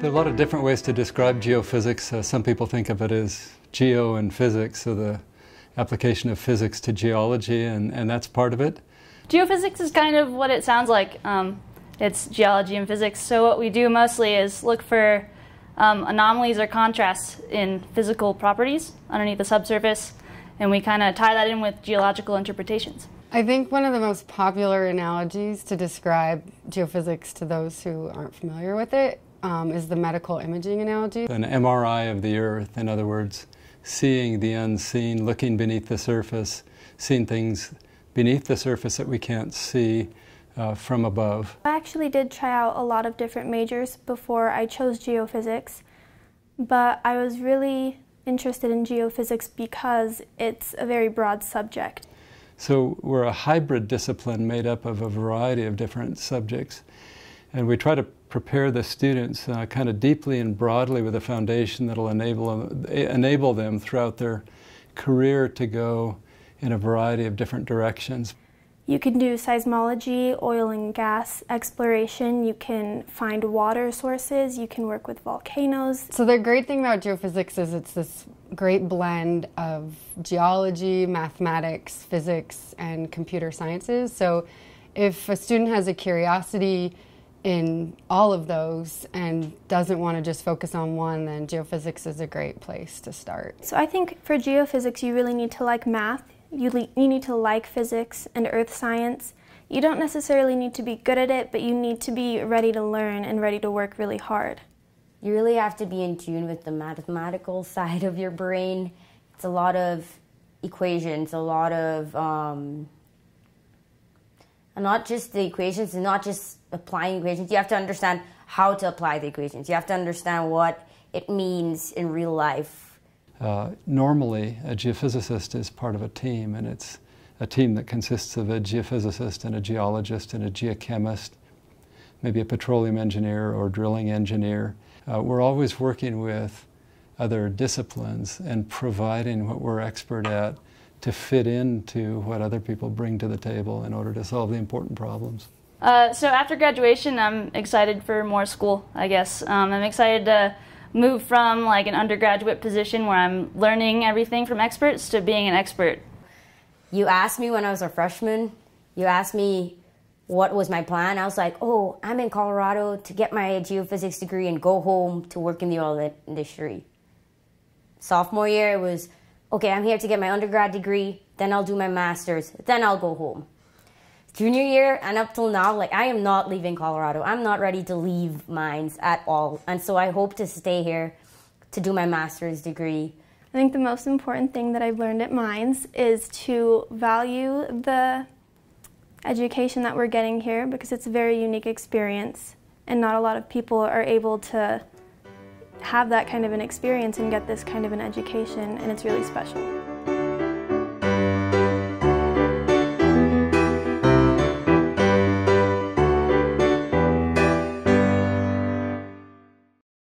There are a lot of different ways to describe geophysics. Some people think of it as geo and physics, so the application of physics to geology, and that's part of it. Geophysics is kind of what it sounds like. It's geology and physics. So what we do mostly is look for anomalies or contrasts in physical properties underneath the subsurface, and we kind of tie that in with geological interpretations. I think one of the most popular analogies to describe geophysics to those who aren't familiar with it is the medical imaging analogy. An MRI of the Earth, in other words, seeing the unseen, looking beneath the surface, seeing things beneath the surface that we can't see from above. I actually did try out a lot of different majors before I chose geophysics, but I was really interested in geophysics because it's a very broad subject. So we're a hybrid discipline made up of a variety of different subjects, and we try to prepare the students kind of deeply and broadly with a foundation that will enable them throughout their career to go in a variety of different directions. You can do seismology, oil and gas exploration, you can find water sources, you can work with volcanoes. So the great thing about geophysics is it's this great blend of geology, mathematics, physics, and computer sciences. So if a student has a curiosity in all of those and doesn't want to just focus on one, then geophysics is a great place to start. So I think for geophysics you really need to like math, you need to like physics and earth science. You don't necessarily need to be good at it, but you need to be ready to learn and ready to work really hard. You really have to be in tune with the mathematical side of your brain. It's a lot of equations, a lot of and not just the equations, and not just applying equations. You have to understand how to apply the equations. You have to understand what it means in real life. Normally, a geophysicist is part of a team, and it's a team that consists of a geophysicist and a geologist and a geochemist, maybe a petroleum engineer or drilling engineer. We're always working with other disciplines and providing what we're expert at to fit into what other people bring to the table in order to solve the important problems. So after graduation, I'm excited for more school, I guess. I'm excited to move from like an undergraduate position where I'm learning everything from experts to being an expert. You asked me when I was a freshman, you asked me what was my plan. I was like, oh, I'm in Colorado to get my geophysics degree and go home to work in the oil industry. Sophomore year, it was, okay, I'm here to get my undergrad degree, then I'll do my master's, then I'll go home. Junior year and up till now, like, I am not leaving Colorado. I'm not ready to leave mines at all. And so I hope to stay here to do my master's degree. I think the most important thing that I've learned at mines is to value the education that we're getting here, because it's a very unique experience and not a lot of people are able to have that kind of an experience and get this kind of an education, and it's really special.